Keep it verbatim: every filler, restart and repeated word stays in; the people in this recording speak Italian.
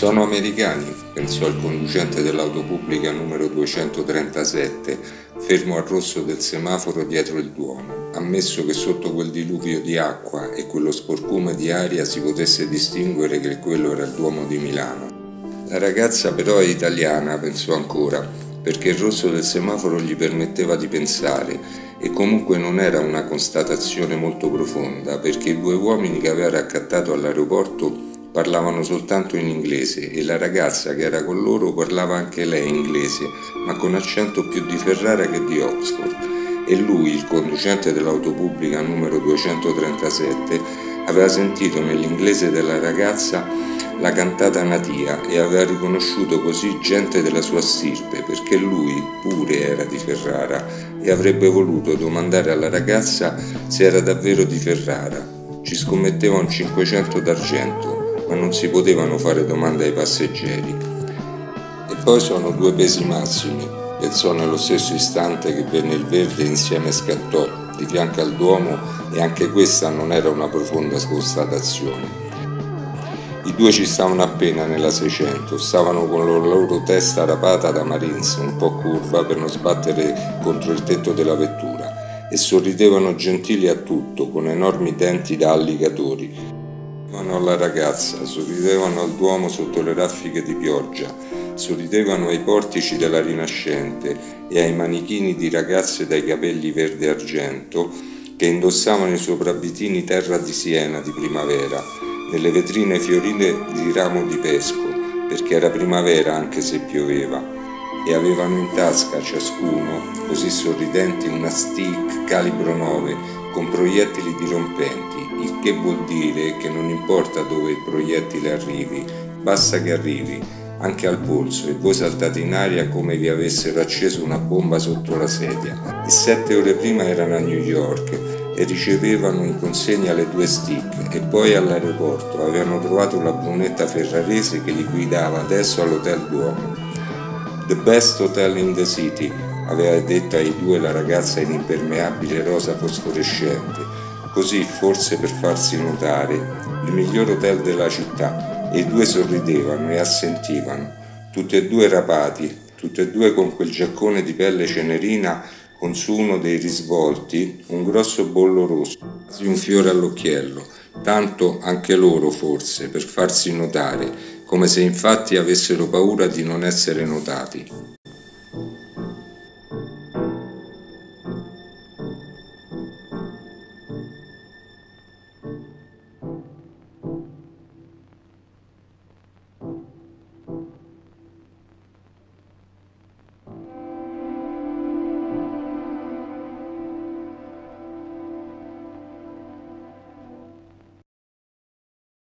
Sono americani, pensò il conducente dell'auto pubblica numero duecentotrentasette, fermo al rosso del semaforo dietro il Duomo, ammesso che sotto quel diluvio di acqua e quello sporcume di aria si potesse distinguere che quello era il Duomo di Milano. La ragazza però è italiana, pensò ancora, perché il rosso del semaforo gli permetteva di pensare, e comunque non era una constatazione molto profonda, perché i due uomini che aveva raccattato all'aeroporto parlavano soltanto in inglese e la ragazza che era con loro parlava anche lei inglese, ma con accento più di Ferrara che di Oxford, e lui, il conducente dell'auto pubblica numero duecentotrentasette, aveva sentito nell'inglese della ragazza la cantata natia e aveva riconosciuto così gente della sua stirpe, perché lui pure era di Ferrara e avrebbe voluto domandare alla ragazza se era davvero di Ferrara. Ci scommetteva un cinquecento d'argento, ma non si potevano fare domande ai passeggeri. E poi sono due pesi massimi, pensò nello stesso istante che venne il verde insieme scattò, di fianco al Duomo, e anche questa non era una profonda constatazione. I due ci stavano appena nella Seicento, stavano con la loro testa rapata da Marines, un po' curva per non sbattere contro il tetto della vettura, e sorridevano gentili a tutto, con enormi denti da alligatori. Sorridevano alla ragazza, sorridevano al Duomo sotto le raffiche di pioggia, sorridevano ai portici della Rinascente e ai manichini di ragazze dai capelli verde argento che indossavano i sopravvitini terra di Siena di primavera, nelle vetrine fiorite di ramo di pesco, perché era primavera anche se pioveva, e avevano in tasca ciascuno, così sorridenti, una stick calibro nove con proiettili dirompenti, il che vuol dire che non importa dove il proiettile arrivi, basta che arrivi, anche al polso, e voi saltate in aria come vi avessero acceso una bomba sotto la sedia. E sette ore prima erano a New York e ricevevano in consegna le due stick, e poi all'aeroporto avevano trovato la brunetta ferrarese che li guidava adesso all'Hotel Duomo. The best hotel in the city, aveva detto ai due la ragazza in impermeabile rosa fosforescente, così forse per farsi notare, il miglior hotel della città, e i due sorridevano e assentivano, tutti e due rapati, tutti e due con quel giaccone di pelle cenerina con su uno dei risvolti un grosso bollo rosso, quasi un fiore all'occhiello, tanto anche loro forse per farsi notare, come se infatti avessero paura di non essere notati.